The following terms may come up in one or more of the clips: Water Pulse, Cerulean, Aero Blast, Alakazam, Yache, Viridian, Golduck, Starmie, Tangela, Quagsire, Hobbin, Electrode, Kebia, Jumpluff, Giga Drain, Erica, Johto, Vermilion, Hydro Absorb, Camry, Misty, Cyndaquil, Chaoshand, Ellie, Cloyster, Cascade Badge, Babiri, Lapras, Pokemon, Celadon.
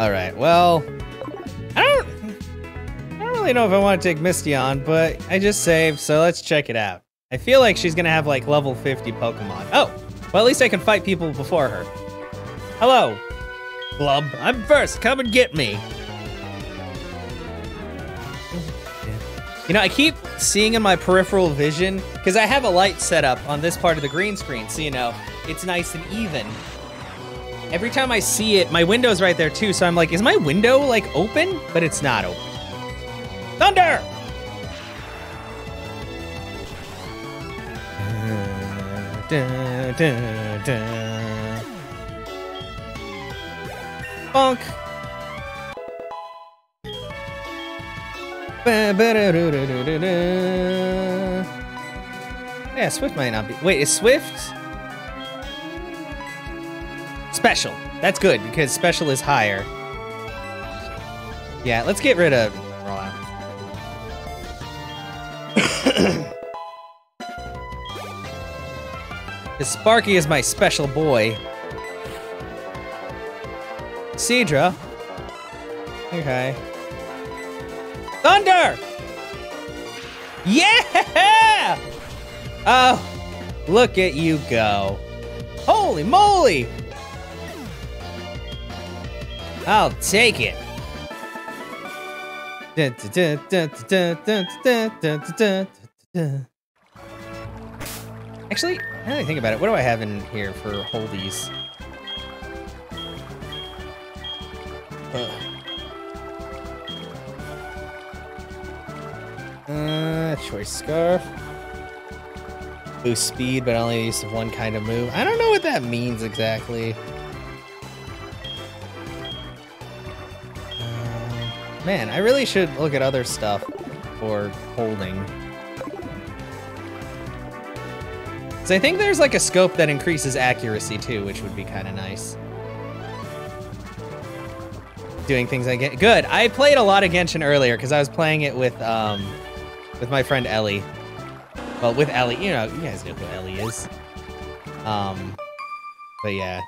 Alright, well, I don't really know if I want to take Misty on, but I just saved, so let's check it out. I feel like she's gonna have like level 50 Pokemon. Oh, well at least I can fight people before her. Hello, Glub, I'm first, come and get me. You know, I keep seeing in my peripheral vision, because I have a light set up on this part of the green screen, so you know, it's nice and even. Every time I see it, my window's right there too, so I'm like, is my window like open? But it's not open. Thunder! Da, da, da. Bonk. Yeah, Swift might not be. Wait, is Swift special? That's good because special is higher. Yeah, let's get rid of Rollout. Sparky is my special boy. Seedra. Okay. Thunder! Yeah! Oh, look at you go. Holy moly! I'll take it. Actually, now that I think about it, what do I have in here for holdies? Choice scarf. Boost speed, but only use of one kind of move. I don't know what that means exactly. Man, I really should look at other stuff for holding. I think there's like a scope that increases accuracy too, which would be kind of nice. Doing things I get good. I played a lot of Genshin earlier because I was playing it with my friend Ellie. Well, with Ellie, you know, you guys know who Ellie is. But yeah,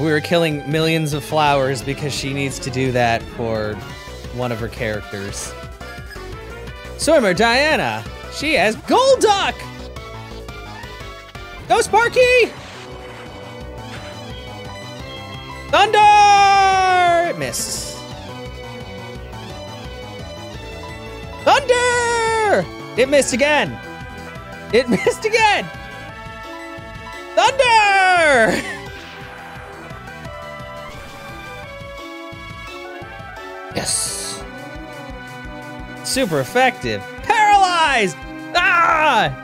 we were killing millions of flowers because she needs to do that for one of her characters. Swimmer Diana, she has Golduck. Go, Sparky! Thunder! Miss. Thunder! It missed again. It missed again. Thunder! Yes. Super effective. Paralyzed! Ah!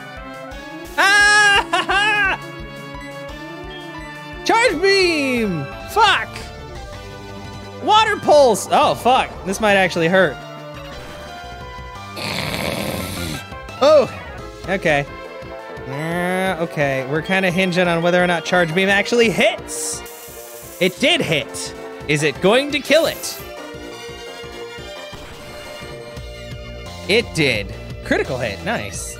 Charge beam! Fuck! Water pulse! Oh, fuck. This might actually hurt. Oh, okay. Okay, we're kind of hinging on whether or not charge beam actually hits. It did hit. Is it going to kill it? It did. Critical hit, nice.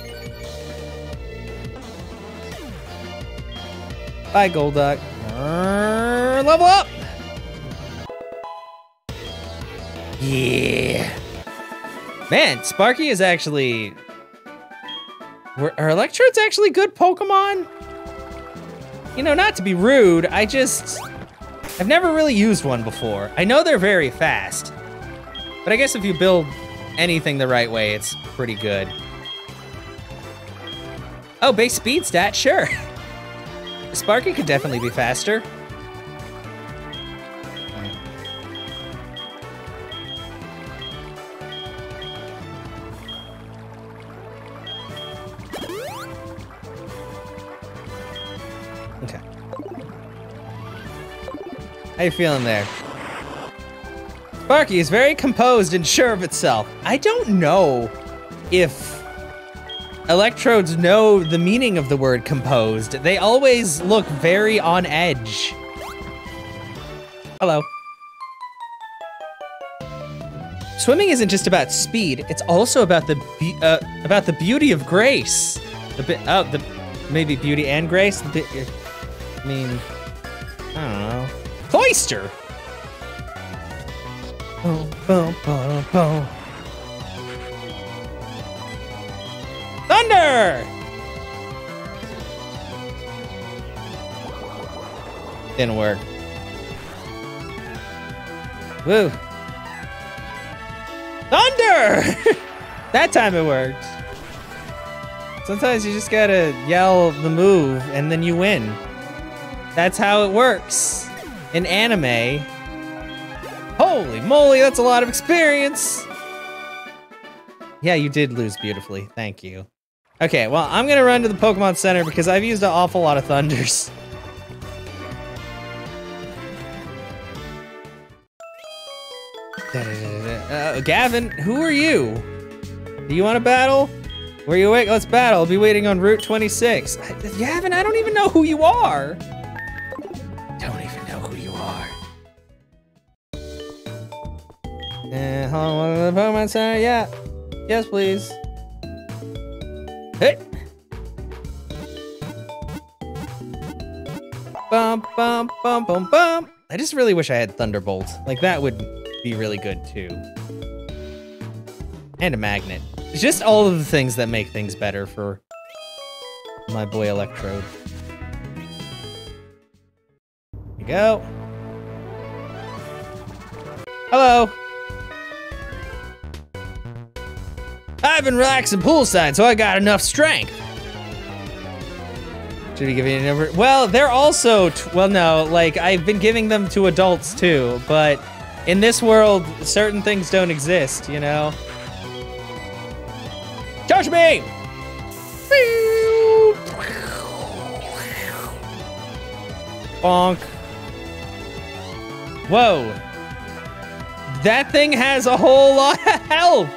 Bye, Golduck. Level up! Yeah. Man, Sparky is actually... Are Electrode's actually good Pokemon? You know, not to be rude, I just... I've never really used one before. I know they're very fast. But I guess if you build anything the right way, it's pretty good. Oh, base speed stat, sure. Sparky could definitely be faster. Okay. How you feeling there? Sparky is very composed and sure of itself. I don't know if Electrodes know the meaning of the word composed. They always look very on edge. Hello. Swimming isn't just about speed, it's also about the beauty of grace. Maybe beauty and grace? I mean, I don't know. Cloyster! Boom, boom, boom, boom. Thunder! Didn't work. Woo. Thunder! That time it worked. Sometimes you just gotta yell the move and then you win. That's how it works in anime. Holy moly, that's a lot of experience. Yeah, you did lose beautifully. Thank you. Okay, well, I'm gonna run to the Pokemon Center because I've used an awful lot of Thunders. Gavin, who are you? Do you want to battle? Were you awake? Let's battle. I'll be waiting on Route 26. Gavin, I don't even know who you are. Don't even know who you are. Hello, welcome to the Pokemon Center. Yeah. Yes, please. Hey. Bum, bum, bum, bum, bum. I just really wish I had Thunderbolt. Like, that would be really good, too. And a magnet. It's just all of the things that make things better for my boy Electrode. Here we go. Hello. I've been relaxing poolside, so I got enough strength. Should we give you a number? Well, they're also, well, no, like, I've been giving them to adults, too, but in this world, certain things don't exist, you know? Charge me! Bonk. Whoa. That thing has a whole lot of health!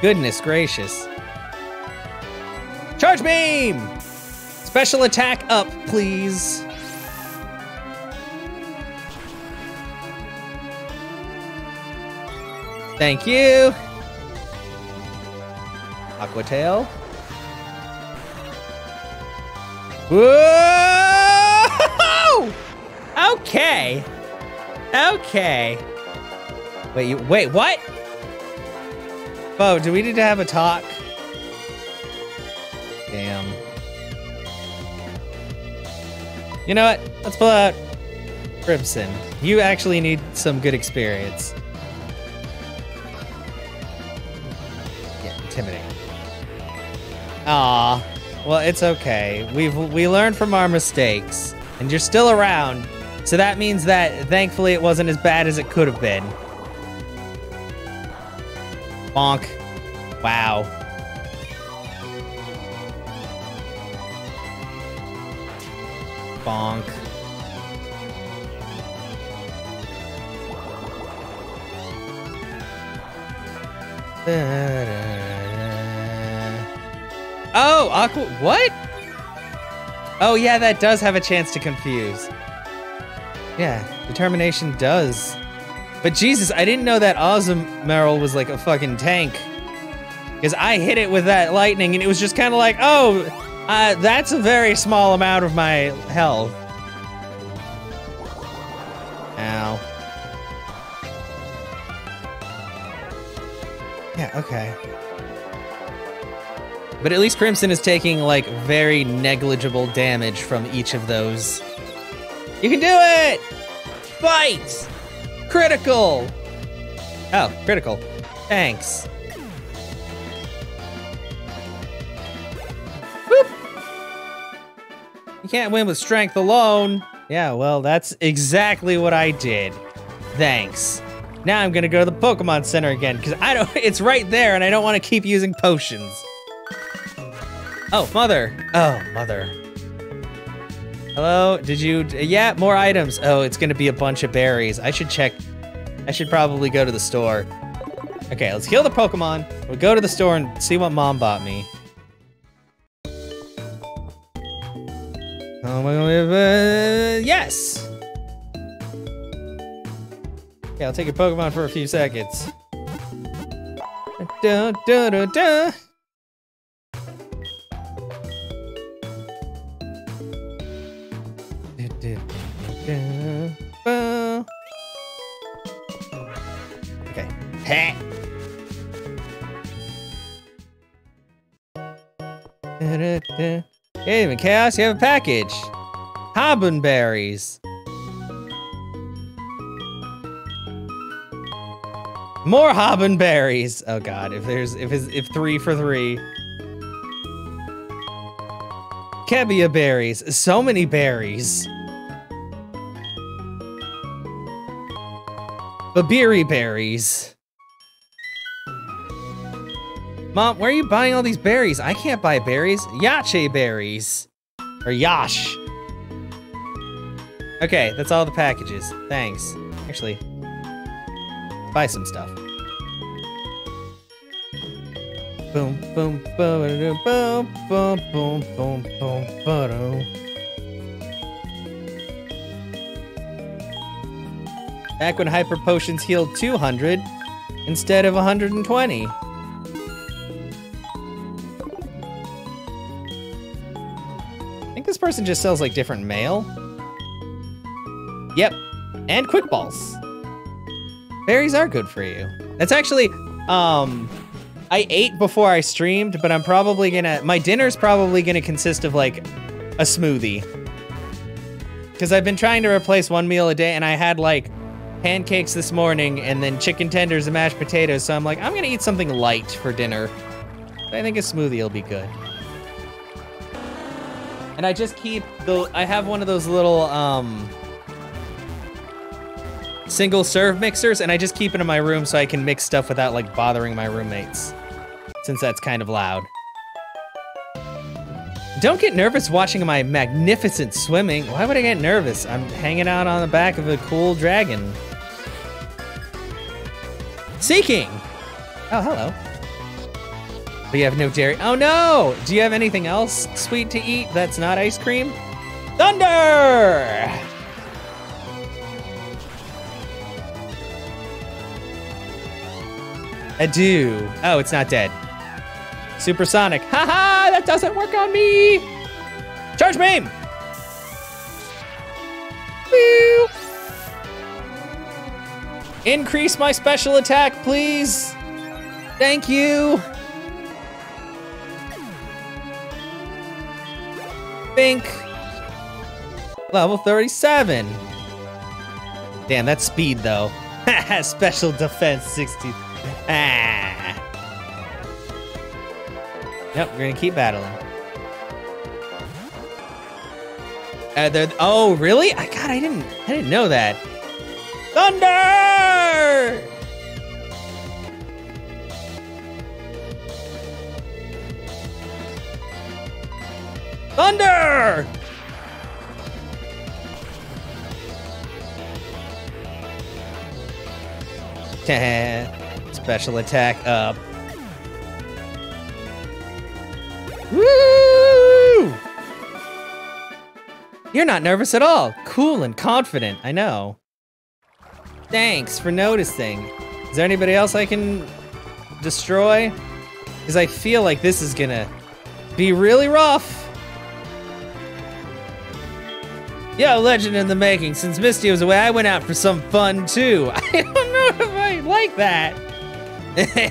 Goodness gracious. Charge beam! Special attack up, please. Thank you. Aqua Tail. Whoa! Okay. Okay. Wait, wait, what? Oh, do we need to have a talk? Damn. You know what? Let's pull out Crimson. You actually need some good experience. Aw, well, it's okay. We learned from our mistakes, and you're still around, so that means that thankfully it wasn't as bad as it could have been. Bonk. Wow. Bonk. Da-da. Oh, Aqua, what? Oh yeah, that does have a chance to confuse. Yeah, determination does. But Jesus, I didn't know that Azumarill was like a fucking tank. Because I hit it with that lightning and it was just kind of like, oh, that's a very small amount of my health. Ow. Yeah, okay. But at least Crimson is taking, like, very negligible damage from each of those. You can do it! Fight! Critical! Oh, critical. Thanks. Boop! You can't win with strength alone. Yeah, well, that's exactly what I did. Thanks. Now I'm gonna go to the Pokemon Center again, because I don't- it's right there, and I don't want to keep using potions. Oh, mother. Oh, mother. Hello, did you? Yeah, more items. Oh, it's gonna be a bunch of berries. I should check. I should probably go to the store. Okay, let's heal the Pokemon. We'll go to the store and see what mom bought me. Oh my god, yes! Okay, I'll take your Pokemon for a few seconds. Da, da, da, da. Okay. Heh. Hey, even Chaos, you have a package. Hobbin berries. More Hobbin berries. Oh God, if 3 for 3. Kebia berries. So many berries. Babiri berries. Mom, where are you buying all these berries? I can't buy berries. Yache berries. Or yash. Okay, that's all the packages. Thanks. Actually, buy some stuff. Boom, boom, boom, boom, boom, boom, boom, boom, boom. Back when Hyper Potions healed 200 instead of 120. I think this person just sells, like, different mail. Yep. And Quick Balls. Berries are good for you. That's actually, I ate before I streamed, but I'm probably gonna, my dinner's probably gonna consist of like a smoothie. Cause I've been trying to replace one meal a day and I had like pancakes this morning and then chicken tenders and mashed potatoes. So I'm like, I'm gonna eat something light for dinner. But I think a smoothie will be good. And I just keep the, I have one of those little, single serve mixers, and I just keep it in my room so I can mix stuff without like bothering my roommates, since that's kind of loud. Don't get nervous watching my magnificent swimming. Why would I get nervous? I'm hanging out on the back of a cool dragon. Seeking! Oh, hello. But you have no dairy. Oh no! Do you have anything else sweet to eat that's not ice cream? Thunder! Adieu. Oh, it's not dead. Supersonic. Haha, that doesn't work on me. Charge beam. Woo. Increase my special attack, please. Thank you. Bink. Level 37. Damn, that's speed though. Haha, special defense 60. Ah. Yep, we're gonna keep battling. Oh, really? God, I didn't know that. Thunder! Thunder! Special attack up. Woo! You're not nervous at all. Cool and confident, I know. Thanks for noticing. Is there anybody else I can destroy? Because I feel like this is gonna be really rough. Yo, legend in the making. Since Misty was away, I went out for some fun too. I don't know if I like that.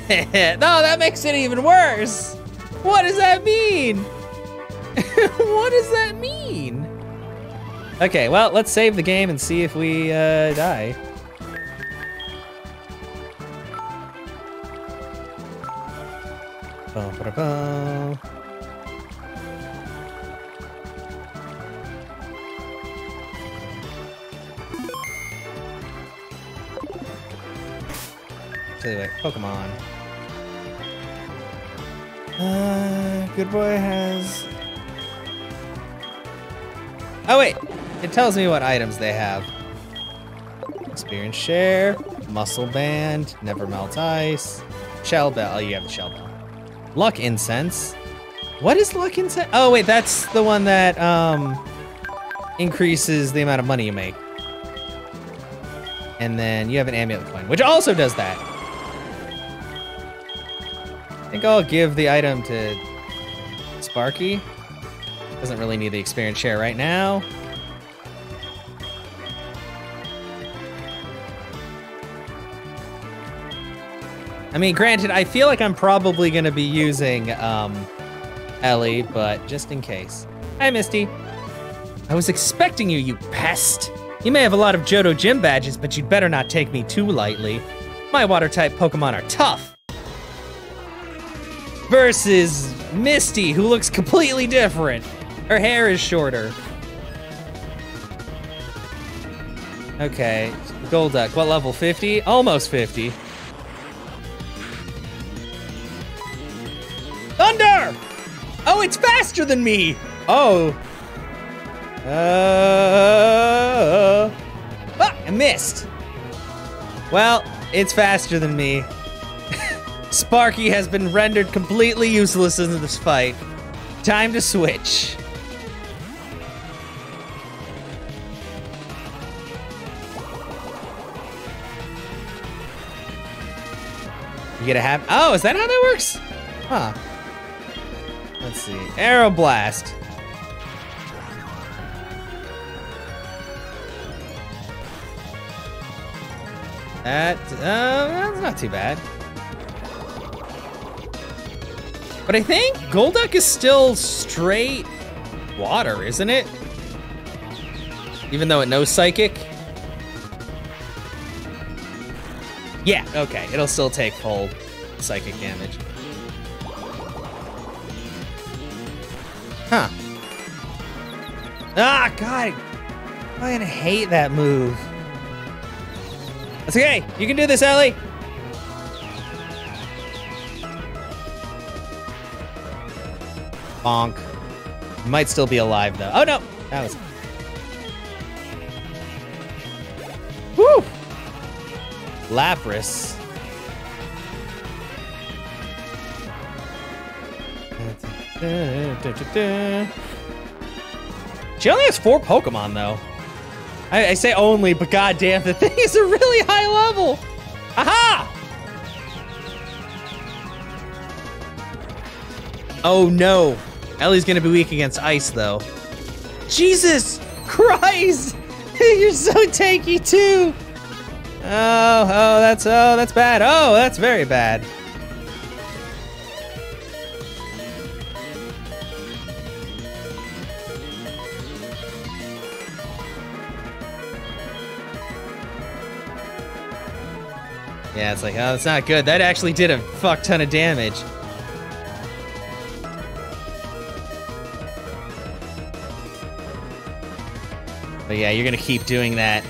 No, that makes it even worse. What does that mean? What does that mean? Okay, well, let's save the game and see if we die. Bum, ba, da, bum. Like Pokemon. Good boy has... Oh wait, it tells me what items they have. Experience share, muscle band, never melt ice, shell bell. Oh, you have the shell bell. Luck incense. What is luck incense? Oh wait, that's the one that increases the amount of money you make. And then you have an amulet coin, which also does that. I think I'll give the item to Sparky. Doesn't really need the experience share right now. I mean, granted, I feel like I'm probably going to be using Ellie, but just in case. Hi, Misty. I was expecting you, you pest. You may have a lot of Johto gym badges, but you'd better not take me too lightly. My water-type Pokemon are tough. Versus Misty, who looks completely different. Her hair is shorter. Okay, Golduck, what level, 50? Almost 50. Thunder! Oh, it's faster than me! Oh. I missed. Well, it's faster than me. Sparky has been rendered completely useless in this fight. Time to switch. You get a half. Oh, is that how that works? Huh. Let's see. Aero Blast. That's not too bad. But I think Golduck is still straight water, isn't it? Even though it knows Psychic? Yeah, okay, it'll still take full Psychic damage. Huh. Ah, God, I hate that move. That's okay, you can do this, Ellie. Bonk. Might still be alive, though. Oh, no. That was... Woo! Lapras. She only has 4 Pokemon, though. I say only, but goddamn, the thing is a really high level. Aha! Oh, no. Ellie's gonna be weak against ice, though. Jesus Christ! You're so tanky, too! Oh, that's bad. Oh, that's very bad. Yeah, it's like, oh, that's not good. That actually did a fuck ton of damage. But yeah, you're gonna keep doing that.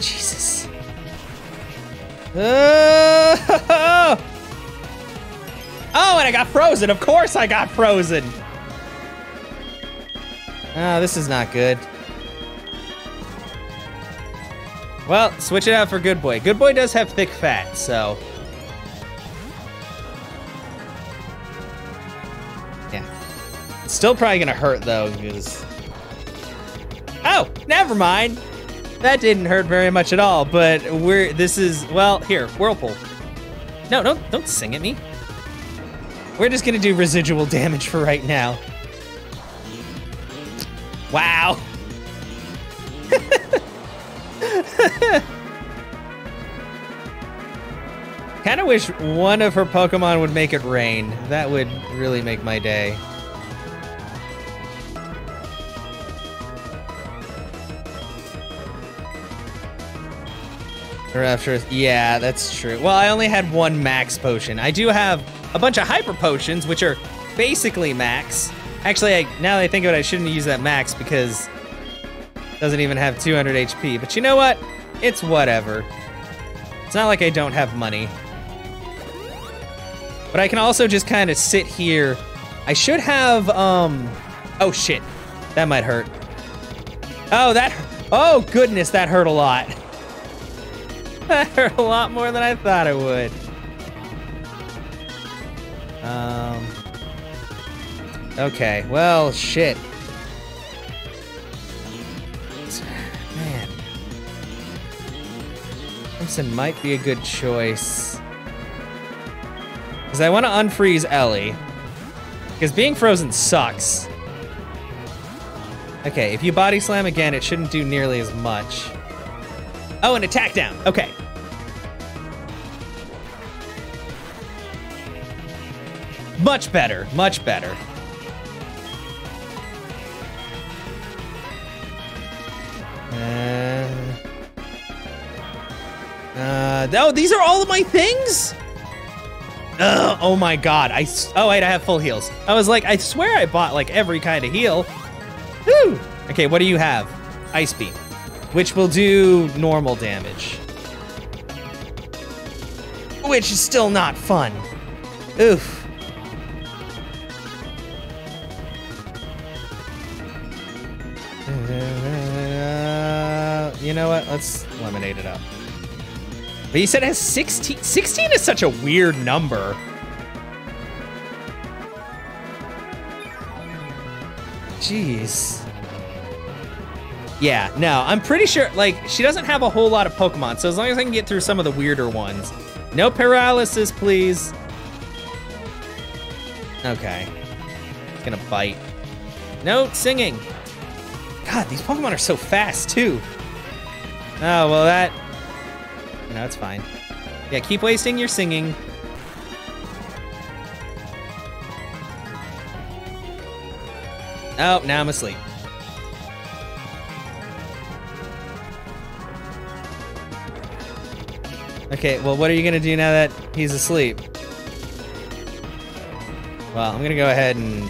Jesus. Oh, and I got frozen. Of course I got frozen. Oh, this is not good. Well, switch it out for Good Boy. Good Boy does have thick fat, so. Yeah. It's still probably gonna hurt, though, because. Oh, never mind. That didn't hurt very much at all, but well, here, Whirlpool. No, don't sing at me. We're just gonna do residual damage for right now. Wow. Kinda wish one of her Pokemon would make it rain. That would really make my day. Yeah, that's true. Well, I only had one max potion. I do have a bunch of hyper potions, which are basically max. Actually, now that I think of it, I shouldn't use that max because it doesn't even have 200 HP. But you know what? It's whatever. It's not like I don't have money. But I can also just kind of sit here. I should have, oh, shit. That might hurt. Oh, goodness, that hurt a lot. That hurt a lot more than I thought it would. Okay, well, shit. Man. Crimson might be a good choice. Because I want to unfreeze Ellie. Because being frozen sucks. Okay, if you body slam again, it shouldn't do nearly as much. Oh, an attack down. Okay. Much better, much better. Oh, these are all of my things? Oh my god, oh wait, I have full heals. I was like, I swear I bought like every kind of heal. Woo! Okay, what do you have? Ice Beam, which will do normal damage. Which is still not fun. Oof. You know what? Let's lemonade it up. But you said it has 16. 16 is such a weird number. Jeez. Yeah, no, I'm pretty sure, like, she doesn't have a whole lot of Pokemon, so as long as I can get through some of the weirder ones. No paralysis, please. Okay. It's gonna bite. No singing. God, these Pokemon are so fast, too. Oh, well, that... No, it's fine. Yeah, keep wasting your singing. Oh, now I'm asleep. Okay, well, what are you gonna do now that he's asleep? Well, I'm gonna go ahead and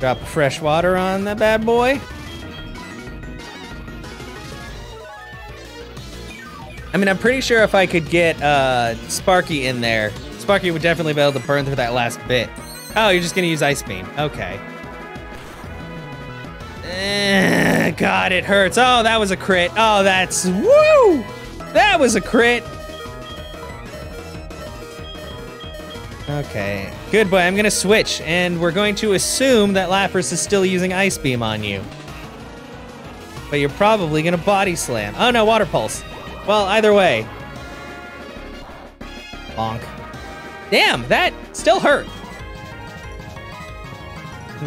drop fresh water on that bad boy. I mean, I'm pretty sure if I could get Sparky in there, Sparky would definitely be able to burn through that last bit. Oh, you're just gonna use Ice Beam. Okay. God, it hurts. Oh, that was a crit. Oh, that's, woo! That was a crit. Okay, good boy, I'm gonna switch, and we're going to assume that Lapras is still using Ice Beam on you. But you're probably gonna Body Slam. Oh no, Water Pulse. Well, either way. Bonk. Damn, that still hurt.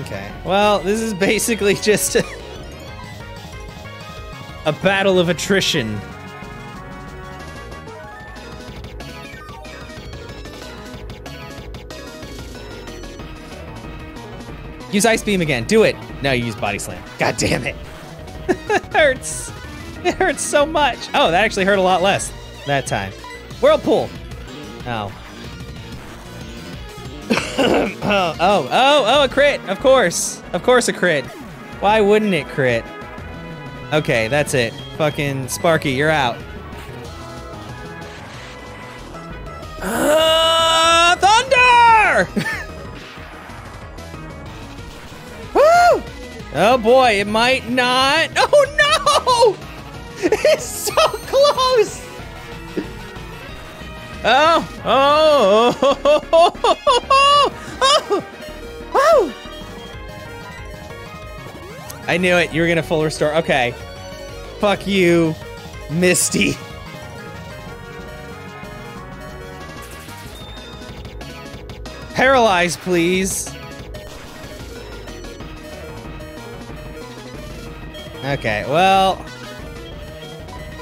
Okay, well, this is basically just a battle of attrition. Use Ice Beam again. Do it. No, you use Body Slam. God damn it. It hurts. It hurts so much. Oh, that actually hurt a lot less that time. Whirlpool. Oh. Oh, a crit. Of course. Of course a crit. Why wouldn't it crit? Okay, that's it. Fucking Sparky, you're out. Thunder! Woo! Oh boy, it might not. Oh no! It's so close! Oh! Oh! Oh! Oh! Oh! Oh! Oh! I knew it. You were gonna full restore. Okay. Fuck you, Misty. Paralyze, please. Okay, well,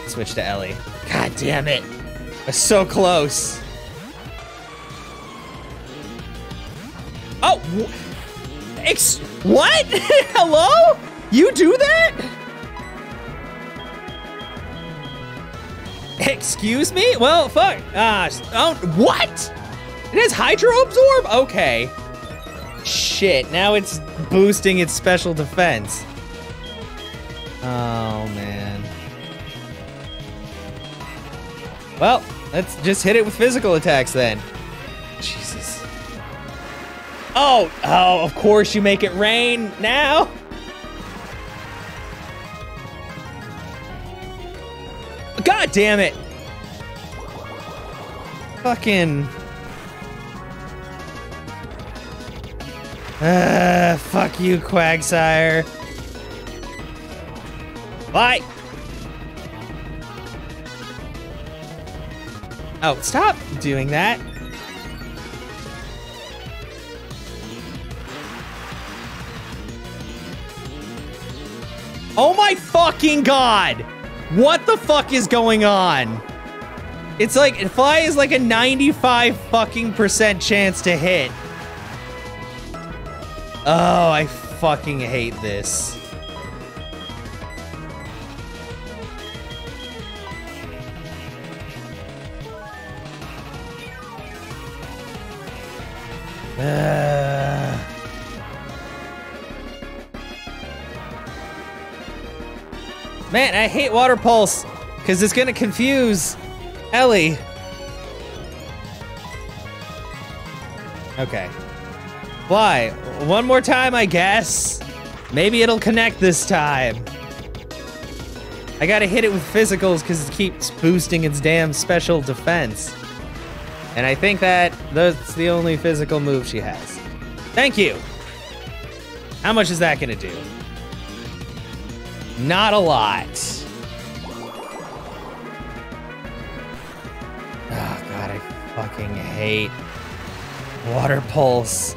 switch to Ellie. God damn it. We're so close. Oh, what? Hello? You do that? Excuse me? Well, fuck. Oh, what? It has Hydro Absorb? Okay. Shit, now it's boosting its special defense. Oh, man. Well, let's just hit it with physical attacks then. Jesus. Oh, oh, of course you make it rain now. God damn it. Fucking. Fuck you, Quagsire. Bye. Oh, stop doing that. Oh my fucking god! What the fuck is going on? It's like, fly is like a 95% fucking chance to hit. Oh, I fucking hate this. Man, I hate Water Pulse, because it's gonna confuse Ellie. Okay. Why? One more time, I guess. Maybe it'll connect this time. I gotta hit it with physicals because it keeps boosting its damn special defense. And I think that's the only physical move she has. Thank you. How much is that gonna do? Not a lot. Oh god, I fucking hate Water Pulse.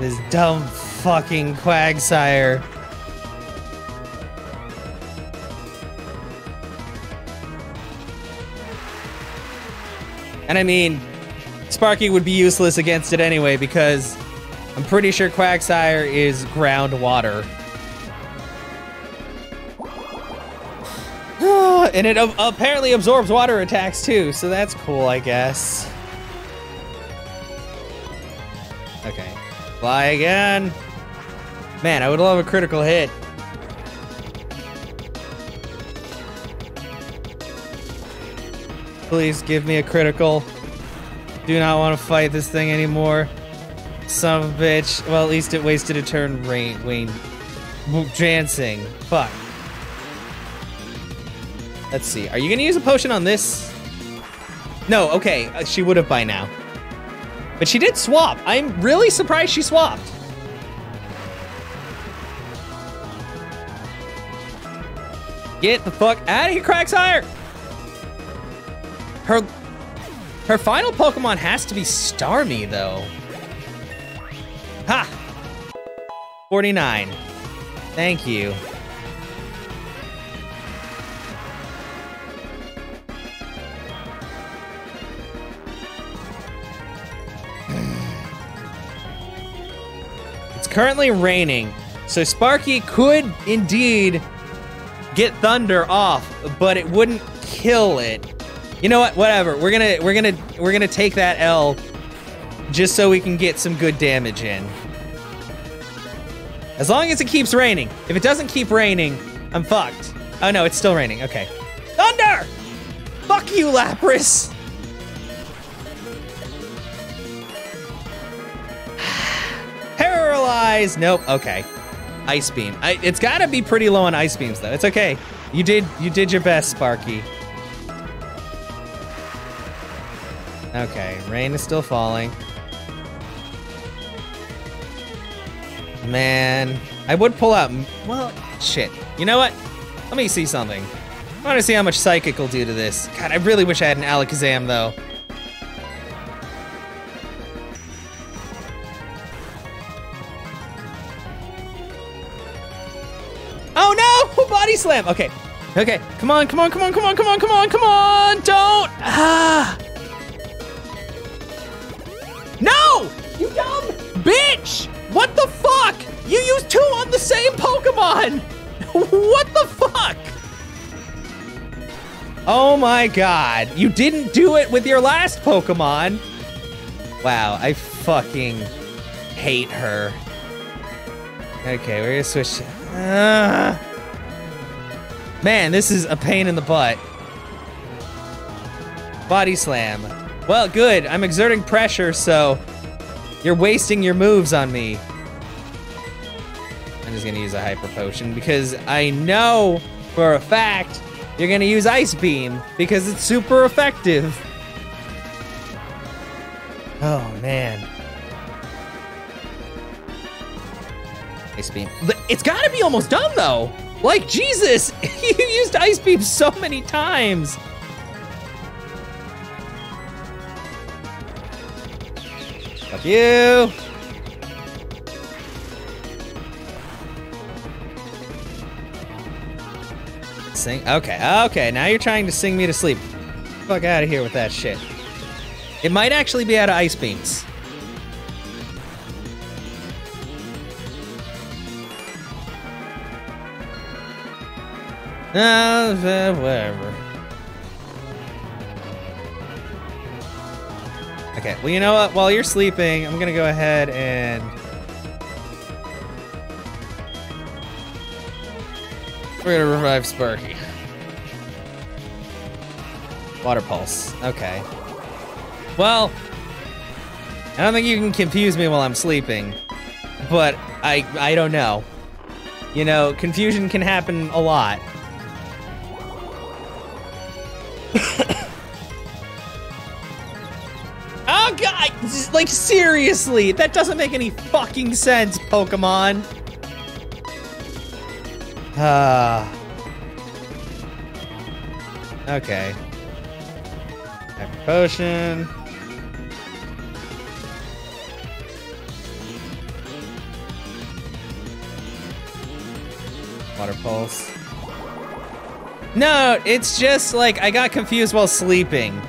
This dumb fucking Quagsire. And I mean, Sparky would be useless against it anyway, because I'm pretty sure Quagsire is groundwater. And it apparently absorbs water attacks too, so that's cool, I guess. Okay. Fly again. Man, I would love a critical hit. Please give me a critical. Do not want to fight this thing anymore. Son of a bitch. Well, at least it wasted a turn, Wayne. Dancing. Fuck. Let's see. Are you going to use a potion on this? No, okay. She would have by now. But she did swap. I'm really surprised she swapped. Get the fuck out of here, Quagsire! Her final Pokemon has to be Starmie, though. Ha! 49. Thank you. Currently raining, so Sparky could indeed get Thunder off, but it wouldn't kill it. You know what? Whatever. We're gonna take that L, just so we can get some good damage in. As long as it keeps raining. If it doesn't keep raining, I'm fucked. Oh no, it's still raining. Okay. Thunder! Fuck you, Lapras! Nope. Okay. Ice beam. It's got to be pretty low on ice beams though. It's okay. You did your best, Sparky. Okay. Rain is still falling. Man, I would pull out. Well, shit. You know what? Let me see something. I want to see how much psychic will do to this. God, I really wish I had an Alakazam though. Slam. Okay. Okay. Come on. Come on. Come on. Come on. Come on. Come on. Come on. Don't. Ah. No! You dumb bitch! What the fuck? You used two on the same Pokemon! What the fuck? Oh my god. You didn't do it with your last Pokemon. Wow. I fucking hate her. Okay. We're gonna switch. Man, this is a pain in the butt. Body slam. Well, good. I'm exerting pressure, so you're wasting your moves on me. I'm just gonna use a hyper potion because I know for a fact you're gonna use ice beam because it's super effective. Oh man. Ice beam. It's gotta be almost done though. Like, Jesus, you used Ice Beam so many times. Fuck you. Sing, okay, now you're trying to sing me to sleep. Fuck out of here with that shit. It might actually be out of Ice Beams. Whatever. Okay, well, you know what? While you're sleeping, I'm gonna go ahead and... we're gonna revive Sparky. Water Pulse. Okay. Well, I don't think you can confuse me while I'm sleeping, but I don't know. You know, confusion can happen a lot. Oh god! Like, seriously! That doesn't make any fucking sense, Pokemon! Okay. Hyper Potion. Water Pulse. No, it's just like I got confused while sleeping.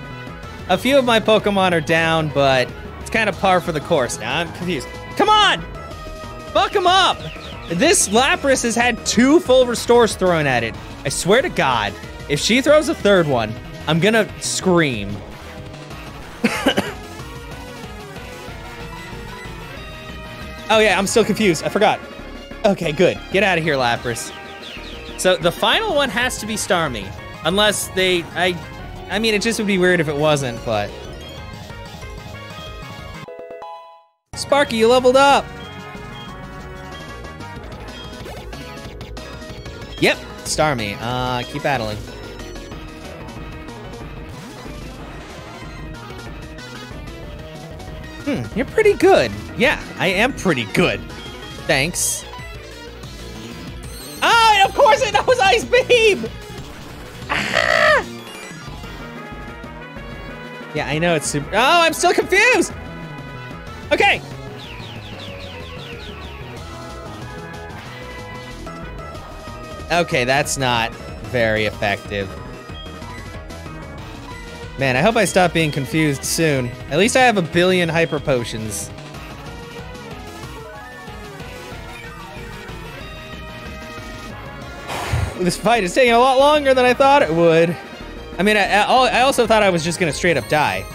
A few of my Pokemon are down, but it's kind of par for the course now. I'm confused. Come on! Fuck him up! This Lapras has had 2 full restores thrown at it. I swear to God, if she throws a third one, I'm gonna scream. Oh yeah, I'm still confused. I forgot. Okay, good. Get out of here, Lapras. So the final one has to be Starmie. Unless they... I mean, it just would be weird if it wasn't, but... Sparky, you leveled up! Yep, Starmie. Keep battling. You're pretty good. Yeah, I am pretty good. Thanks. Ah, and of course it knows Ice Beam! Ah! Yeah, I know it's super... oh, I'm still confused! Okay. Okay, that's not very effective. Man, I hope I stop being confused soon. At least I have a 1000000000 hyper potions. This fight is taking a lot longer than I thought it would. I mean, I also thought I was just gonna straight up die.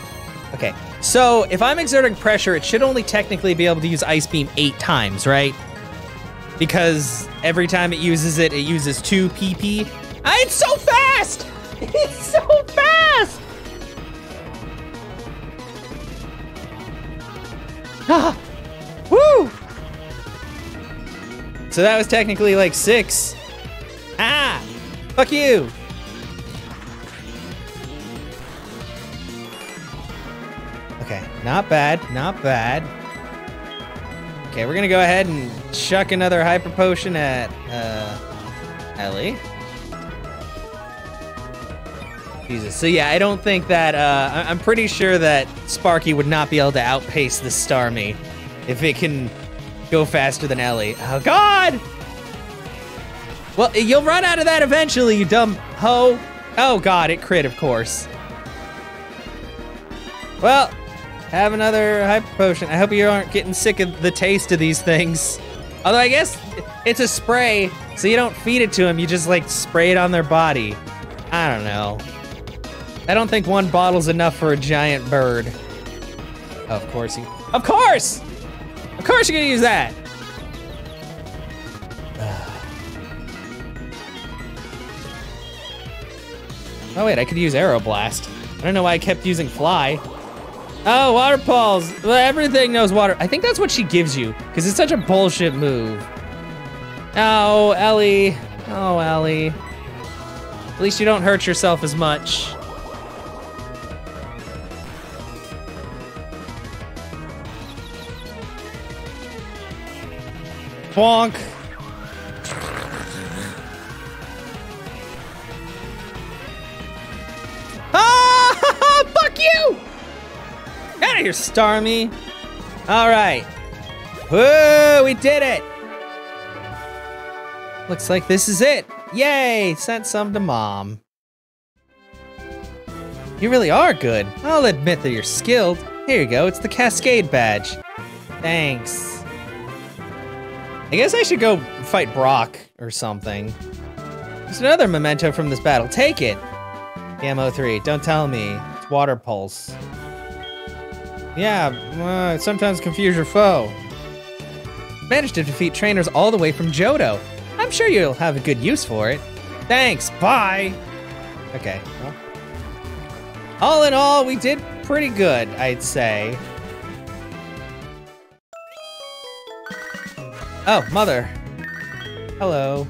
Okay, so if I'm exerting pressure, it should only technically be able to use Ice Beam 8 times, right? Because every time it uses 2 PP. It's so fast! It's so fast! Ah! Woo! So that was technically like 6. Ah! Fuck you! Okay, not bad, not bad. Okay, we're gonna go ahead and chuck another Hyper Potion at, Ellie. Jesus. So yeah, I don't think that, I'm pretty sure that Sparky would not be able to outpace the Starmie if it can go faster than Ellie. Oh god! Well, you'll run out of that eventually, you dumb hoe. Oh god, it crit, of course. Well, have another Hyper Potion. I hope you aren't getting sick of the taste of these things. Although I guess it's a spray, so you don't feed it to them. You just like spray it on their body. I don't know. I don't think one bottle's enough for a giant bird. Oh, of course you... of course! Of course you're gonna use that! Oh wait, I could use Aero Blast. I don't know why I kept using Fly. Oh, Water Pulse. Well, everything knows water. I think that's what she gives you, because it's such a bullshit move. Oh, Ellie. Oh, Ellie. At least you don't hurt yourself as much. Bonk. Ah! Fuck you! Out of here, Starmie. All right. Whoa, we did it. Looks like this is it. Yay, sent some to mom. You really are good. I'll admit that you're skilled. Here you go, it's the Cascade Badge. Thanks. I guess I should go fight Brock or something. There's another memento from this battle. Take it! Gamo3, don't tell me. It's Water Pulse. Yeah, sometimes confuse your foe. Managed to defeat trainers all the way from Johto. I'm sure you'll have a good use for it. Thanks, bye! Okay. Well. All in all, we did pretty good, I'd say. Oh, Mother. Hello.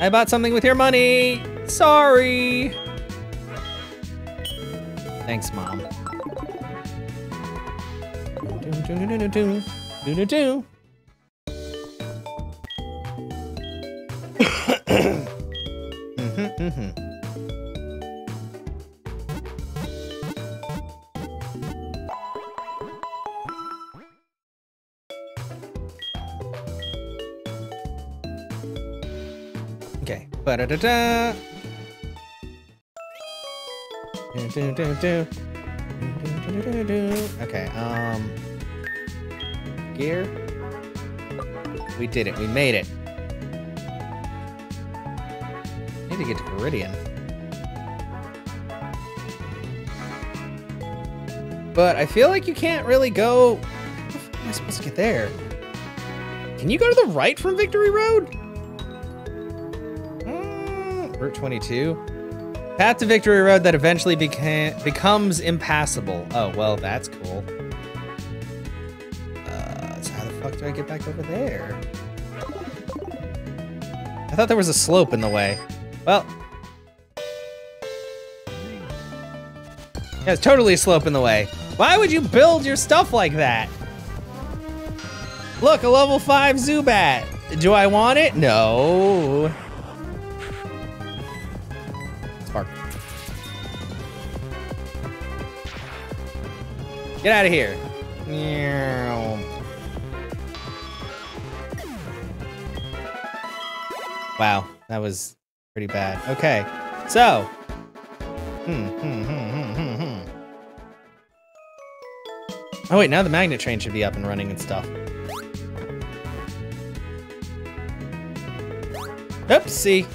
I bought something with your money! Sorry! Thanks, Mom. Okay. Ba-da-da-da. Okay, gear. We did it. We made it. I need to get to Viridian. But I feel like you can't really go... How am I supposed to get there? Can you go to the right from Victory Road? Route 22. Path to Victory Road that eventually becomes impassable. Oh, well, that's cool. Do I get back over there? I thought there was a slope in the way. Well. There's totally a slope in the way. Why would you build your stuff like that? Look, a level 5 Zubat. Do I want it? No. Spark. Get out of here. Meow. Wow, that was pretty bad. Okay, so. Oh wait, now the magnet train should be up and running and stuff. Oopsie.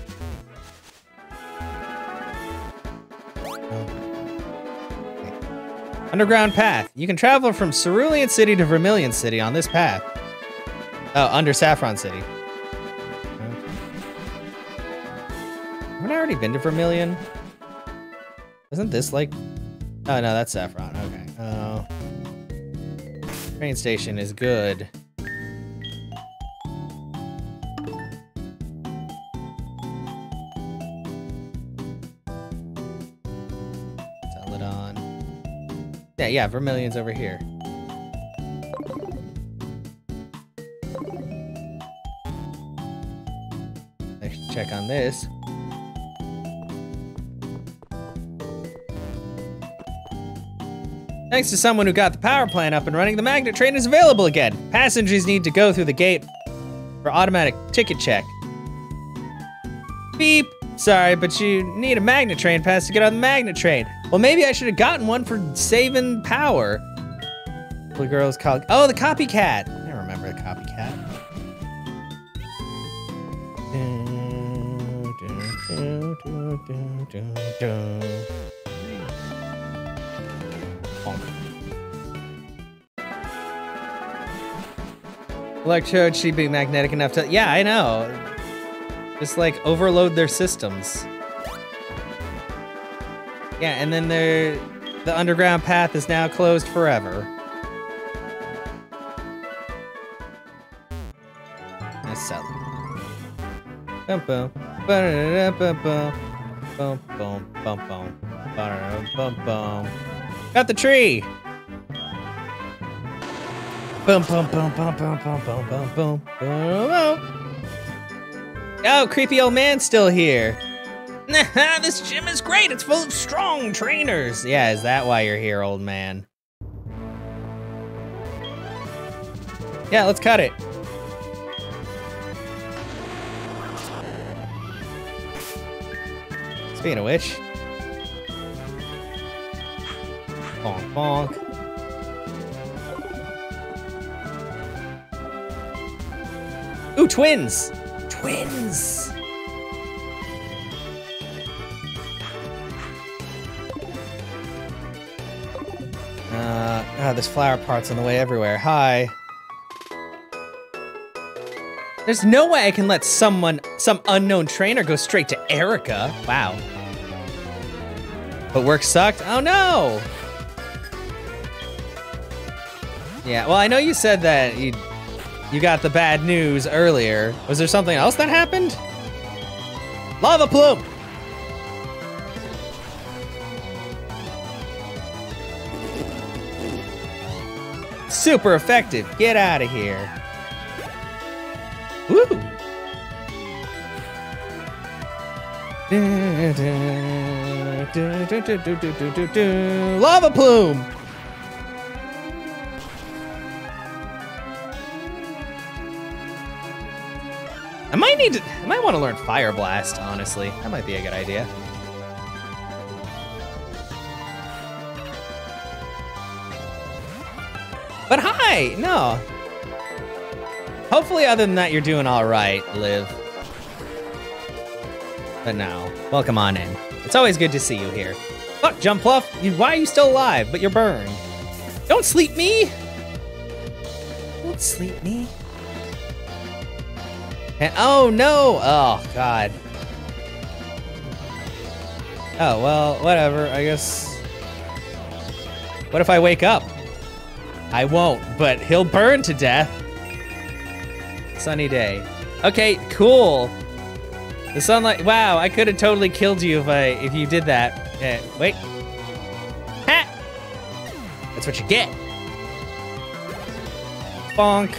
Oh. Okay. Underground path. You can travel from Cerulean City to Vermilion City on this path. Oh, under Saffron City. Haven't I already been to Vermilion? Isn't this like... Oh, no, that's Saffron. Okay. Oh. Train station is good. Tell it on. Yeah, Vermilion's over here. I should check on this. Thanks to someone who got the power plant up and running, the magnet train is available again. Passengers need to go through the gate for automatic ticket check. Beep. Sorry, but you need a magnet train pass to get on the magnet train. Well, maybe I should have gotten one for saving power. Blue girls call. Oh, the copycat. I remember the copycat. Electrode should be magnetic enough to... Yeah, I know. Just, like, overload their systems. Yeah, and then the underground path is now closed forever. Nice sell. Bum bum. Ba-da-da-da bum bum. Bum bum bum bum. Ba-da-da bum bum. Got the tree! Boom, boom, boom, boom, boom, boom, boom, boom, boom, boom. Oh, creepy old man's still here. This gym is great. It's full of strong trainers. Yeah, is that why you're here, old man? Yeah, let's cut it. Speaking of which. Bonk, bonk. Ooh, twins! Twins! There's flower parts on the way everywhere. Hi. There's no way I can let some unknown trainer go straight to Erica. Wow. But work sucked? Oh no! Yeah, well, I know you said that you got the bad news earlier. Was there something else that happened? Lava plume! Super effective, get out of here. Woo! Lava plume! I might want to learn Fire Blast, honestly. That might be a good idea. But hi! No. Hopefully, other than that, you're doing all right, Liv. But no. Welcome on in. It's always good to see you here. Fuck, Jumpluff! Why are you still alive? But you're burned. Don't sleep me! Don't sleep me. And, oh no! Oh god. Oh well, whatever, I guess. What if I wake up? I won't, but he'll burn to death. Sunny day. Okay, cool. The sunlight, wow, I could have totally killed you if you did that. Wait. Ha! That's what you get. Bonk.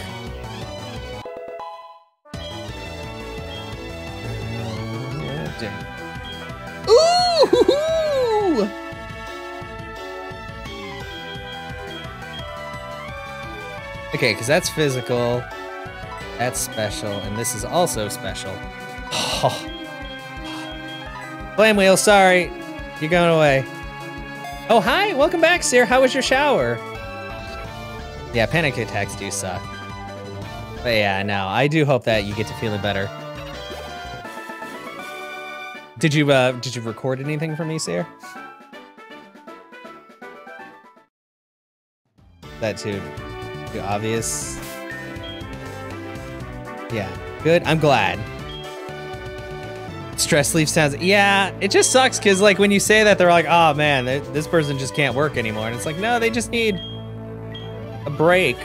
Ooh! Okay, because that's physical, that's special, and this is also special. Oh. Flame wheel, sorry, you're going away. Oh, hi, welcome back, Sir. How was your shower? Yeah, panic attacks do suck. But yeah, no, I do hope that you get to feeling better. Did you record anything for me, Sayre? That too obvious. Yeah, good. I'm glad. Stress leaf sounds. Yeah, it just sucks because like when you say that, they're like, oh man, this person just can't work anymore, and it's like, no, they just need a break.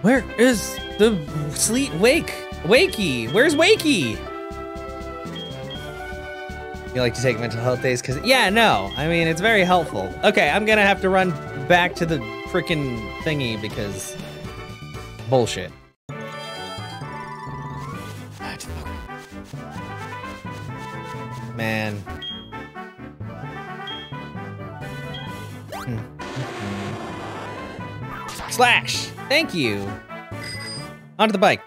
Where is the sleep? Wake, Wakey. Where's Wakey? You like to take mental health days because, yeah, no, I mean, it's very helpful. Okay, I'm gonna have to run back to the freaking thingy because bullshit. Man. Slash, thank you. Onto the bike.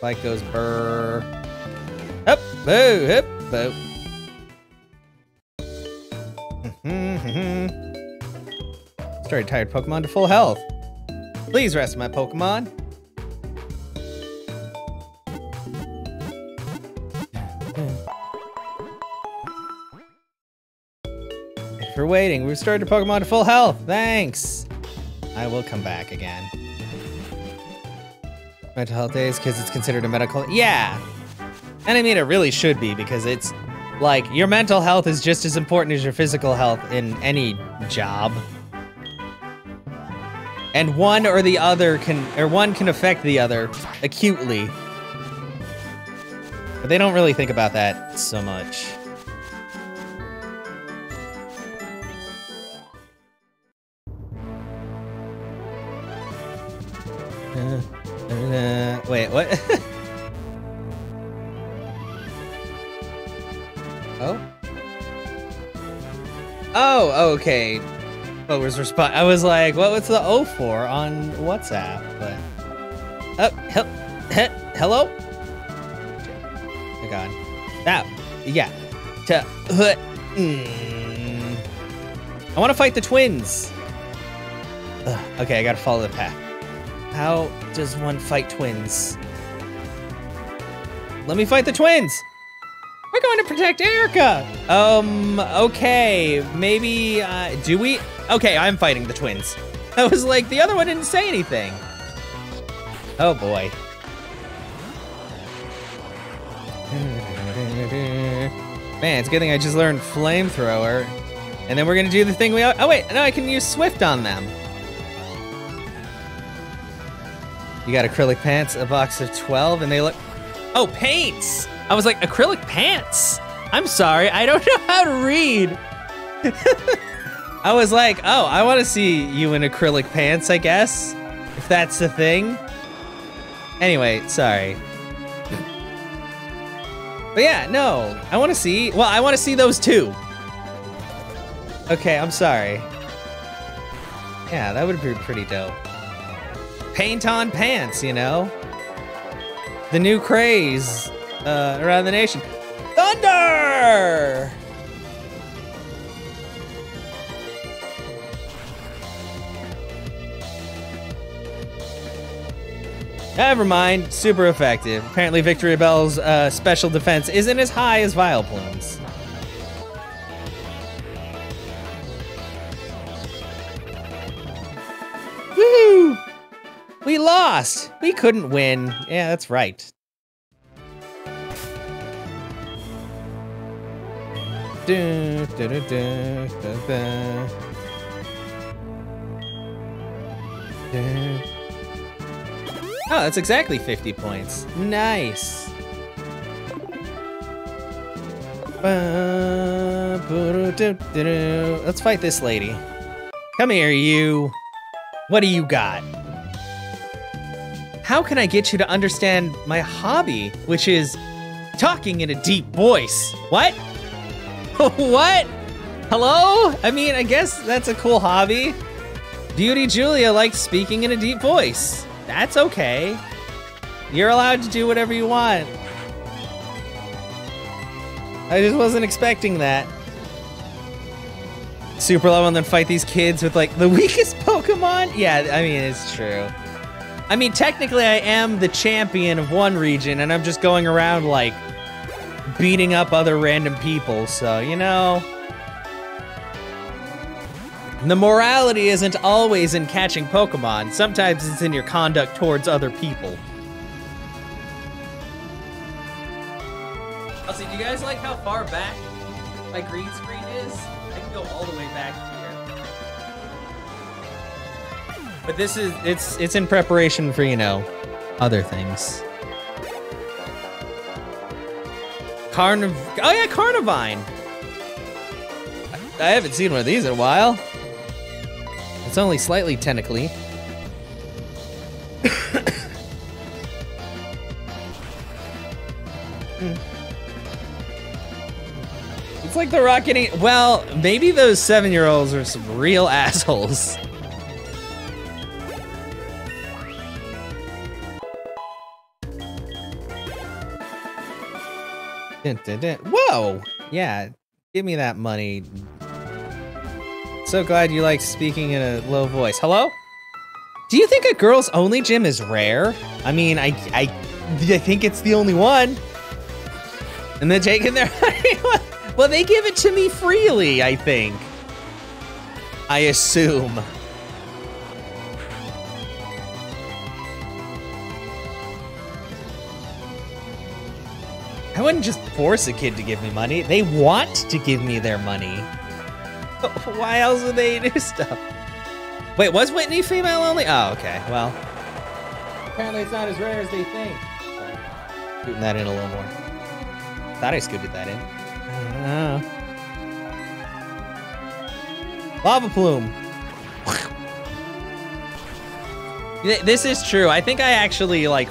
Bike goes brrr. Up, boo, up, boo. Started tired Pokemon to full health. Please rest my Pokemon. If you're waiting, we've started your Pokemon to full health. Thanks. I will come back again. Mental health days, because it's considered a medical. Yeah. And I mean, it really should be, because it's like your mental health is just as important as your physical health in any job. And one or the other one can affect the other acutely. But they don't really think about that so much. Wait, what? Oh, okay. What was response? I was like, well, what's the O for on WhatsApp? But hello. Oh God. That yeah. I want to fight the twins. Ugh, okay, I gotta follow the path. How does one fight twins? Let me fight the twins. We're going to protect Erica. Okay, maybe, do we? Okay, I'm fighting the twins. I was like, the other one didn't say anything. Oh boy. Man, it's a good thing I just learned flamethrower. And then we're gonna do the thing we, oh wait, no, I can use Swift on them. You got acrylic pants, a box of 12, and they look, oh, paints. I was like, acrylic pants? I'm sorry, I don't know how to read. I was like, oh, I wanna see you in acrylic pants, I guess, if that's the thing. Anyway, sorry. But yeah, no, I wanna see, well, I wanna see those two. Okay, I'm sorry. Yeah, that would be pretty dope. Paint on pants, you know? The new craze around the nation. Thunder! Never mind, super effective. Apparently Victory Bell's special defense isn't as high as Vileplume's. Woohoo! We lost! We couldn't win. Yeah, that's right. Dun, dun, dun, dun, dun, dun. Dun. Oh, that's exactly 50 points. Nice. Let's fight this lady. Come here, you. What do you got? How can I get you to understand my hobby, which is talking in a deep voice? What? What? Hello? I mean, I guess that's a cool hobby. Beauty Julia likes speaking in a deep voice. That's okay. You're allowed to do whatever you want. I just wasn't expecting that. Super low and then fight these kids with like the weakest Pokemon? Yeah, I mean, it's true. I mean, technically I am the champion of one region and I'm just going around like beating up other random people, so, you know. The morality isn't always in catching Pokemon. Sometimes it's in your conduct towards other people. Also, do you guys like how far back my green screen is? I can go all the way back here. But this is, it's in preparation for, you know, other things. Oh yeah, Carnivine. I haven't seen one of these in a while. It's only slightly tentacly. It's like the rocketing. Well, maybe those 7-year-olds are some real assholes. Dun, dun, dun. Whoa! Yeah, give me that money. So glad you like speaking in a low voice. Hello? Do you think a girls only gym is rare? I mean, I think it's the only one. And they're taking their, well, they give it to me freely, I think. I assume. I wouldn't just force a kid to give me money. They want to give me their money. Why else would they do stuff? Wait, was Whitney female only? Oh, okay, well. Apparently it's not as rare as they think. Scooting that in a little more. Thought I scooted that in. I don't know. Lava Plume. This is true. I think I actually, like,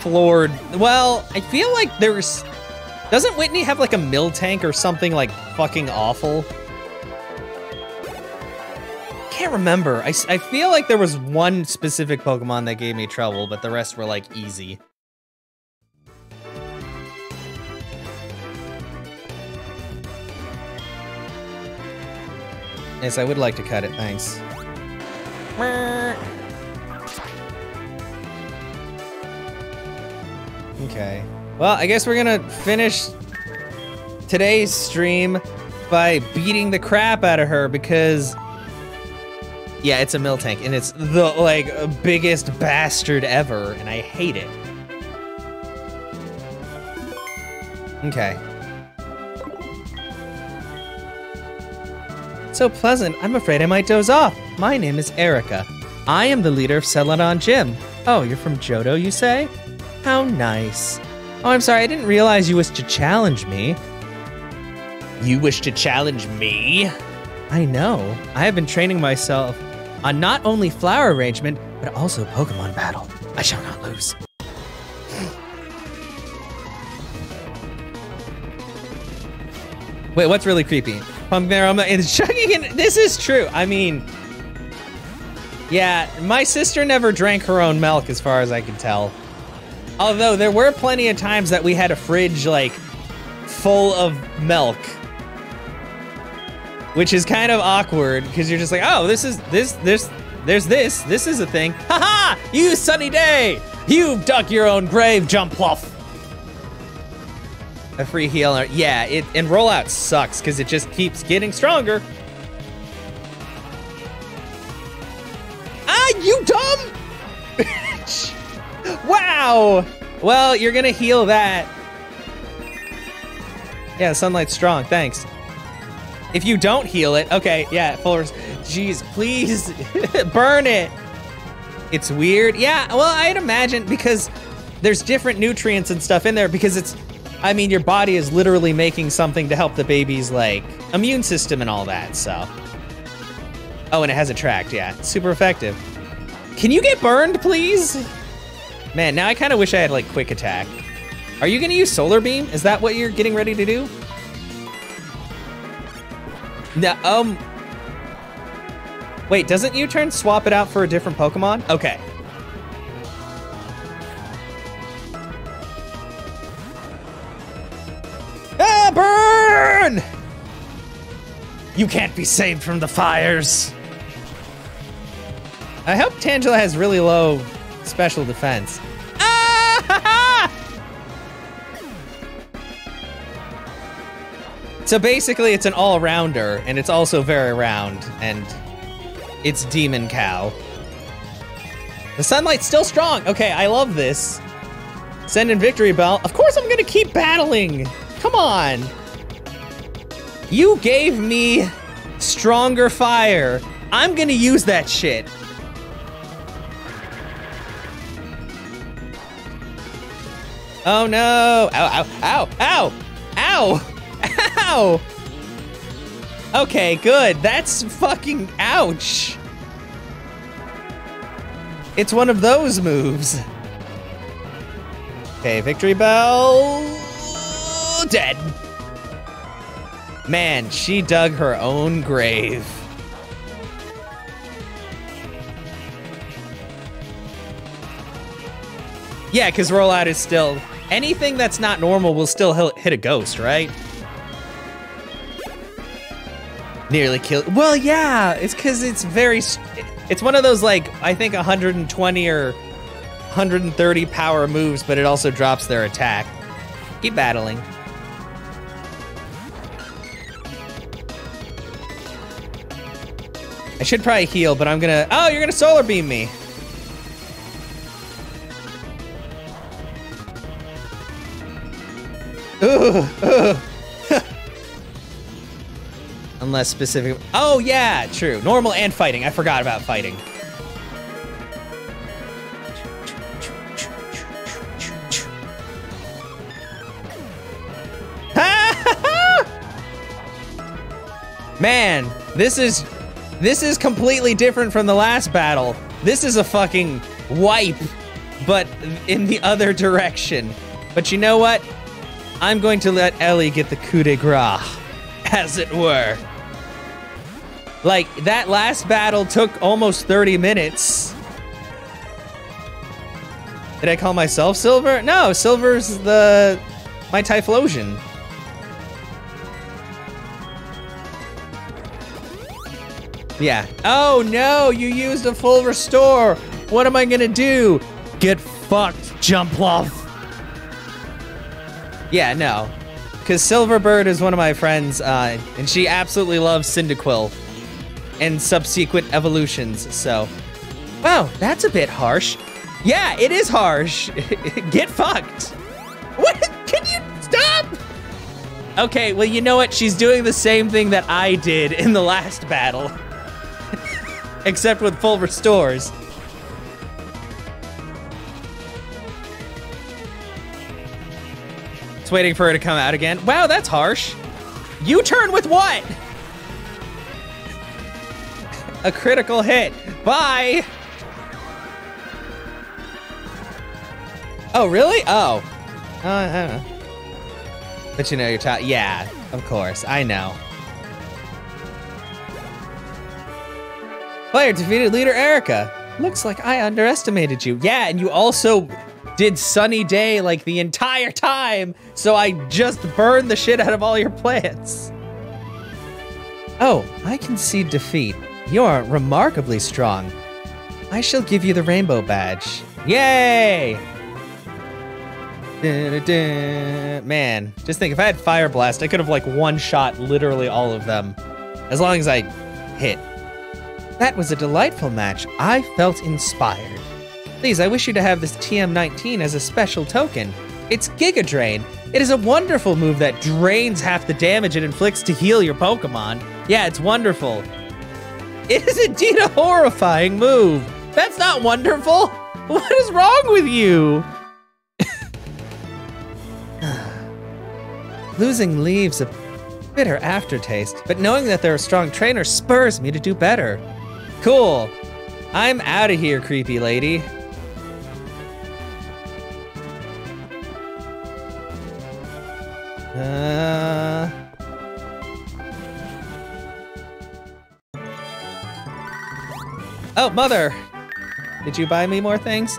floored. Well, I feel like there's... Doesn't Whitney have, like, a Miltank or something, like, fucking awful? Can't remember. I feel like there was one specific Pokemon that gave me trouble, but the rest were, like, easy. Yes, I would like to cut it, thanks. Okay. Well, I guess we're gonna finish today's stream by beating the crap out of her because, yeah, it's a Miltank and it's the, like, biggest bastard ever and I hate it. Okay. So pleasant, I'm afraid I might doze off. My name is Erica. I am the leader of Celadon Gym. Oh, you're from Johto, you say? How nice. Oh, I'm sorry, I didn't realize you wished to challenge me. You wish to challenge me? I know. I have been training myself on not only flower arrangement, but also Pokemon battle. I shall not lose. Wait, what's really creepy? Pumpkin aroma is chugging in. This is true. I mean, yeah, my sister never drank her own milk as far as I can tell. Although there were plenty of times that we had a fridge like full of milk, which is kind of awkward because you're just like, oh, this is this is a thing. Haha! -ha! You sunny day, you dug your own grave, Jumpluff. A free heal, yeah. It and rollout sucks because it just keeps getting stronger. Ah, you dumb! Wow. Well, you're gonna heal that. Yeah, sunlight's strong. Thanks. If you don't heal it, okay. Yeah, full. Jeez, please burn it. It's weird. Yeah. Well, I'd imagine because there's different nutrients and stuff in there because it's. I mean, your body is literally making something to help the baby's, like, immune system and all that, so. Oh, and it has a tract, yeah. Super effective. Can you get burned, please? Man, now I kind of wish I had, like, quick attack. Are you going to use Solar Beam? Is that what you're getting ready to do? No, Wait, doesn't U-turn swap it out for a different Pokemon? Okay. Burn! You can't be saved from the fires. I hope Tangela has really low special defense. Ah! Ha, ha! So basically it's an all-rounder and it's also very round and it's Demon Cow. The sunlight's still strong. Okay, I love this. Send in Victory Bell. Of course I'm gonna keep battling. Come on. You gave me stronger fire. I'm gonna use that shit. Oh no. Ow, ow, ow, ow, ow, ow. Okay, good. That's fucking ouch. It's one of those moves. Okay, Victory Bell. Dead. Man, she dug her own grave. Yeah, because rollout is still... Anything that's not normal will still hit a ghost, right? Nearly killed... Well, yeah, it's because it's very... It's one of those, like, I think 120 or 130 power moves, but it also drops their attack. Keep battling. I should probably heal, but I'm gonna... Oh, you're gonna Solar Beam me. Ooh. Unless specific... Oh, yeah, true. Normal and fighting. I forgot about fighting. Man, this is completely different from the last battle. This is a fucking wipe, but in the other direction. But you know what? I'm going to let Ellie get the coup de grace, as it were. Like, that last battle took almost 30 minutes. Did I call myself Silver? No, Silver's my Typhlosion. Yeah. Oh no, you used a full restore. What am I gonna do? Get fucked, Jumpluff. Yeah, no. Because Silverbird is one of my friends, and she absolutely loves Cyndaquil and subsequent evolutions, so. Wow, that's a bit harsh. Yeah, it is harsh. Get fucked. What? Can you stop? Okay, well, you know what? She's doing the same thing that I did in the last battle. Except with full restores. Waiting for her to come out again. Wow, that's harsh. U-turn with what? A critical hit. Bye. Oh, really? Oh. I don't know. But you know you're talking. Yeah, of course. I know. Player defeated leader Erica. Looks like I underestimated you. Yeah, and you also did Sunny Day like the entire time, so I just burned the shit out of all your plants. Oh, I concede defeat. You are remarkably strong. I shall give you the Rainbow Badge. Yay! Man, just think, if I had Fire Blast, I could have like one-shot literally all of them, as long as I hit. That was a delightful match. I felt inspired. Please, I wish you to have this TM-19 as a special token. It's Giga Drain. It is a wonderful move that drains half the damage it inflicts to heal your Pokemon. Yeah, it's wonderful. It is indeed a horrifying move. That's not wonderful. What is wrong with you? Losing leaves a bitter aftertaste, but knowing that they're a strong trainer spurs me to do better. Cool. I'm out of here, creepy lady. Oh, mother! Did you buy me more things?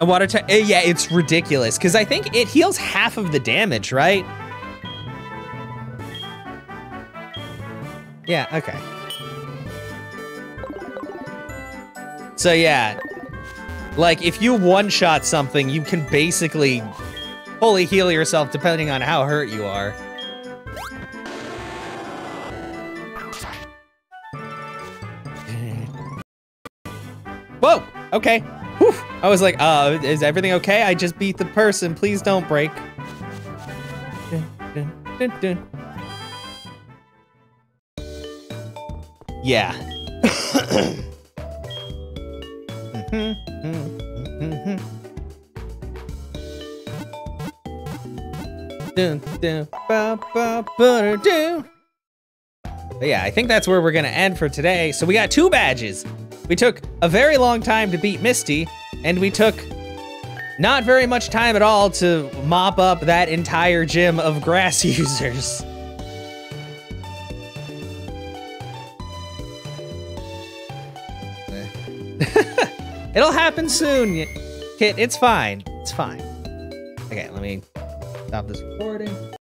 A water type? Yeah, it's ridiculous, because I think it heals half of the damage, right? Yeah, okay. So yeah, like if you one-shot something, you can basically fully heal yourself depending on how hurt you are. Whoa, okay. Whew. I was like, is everything okay? I just beat the person, please don't break. Yeah. But yeah, I think that's where we're gonna end for today. So we got two badges. We took a very long time to beat Misty, and we took not very much time at all to mop up that entire gym of grass users. It'll happen soon, Kit. It's fine. It's fine. Okay, let me stop this recording.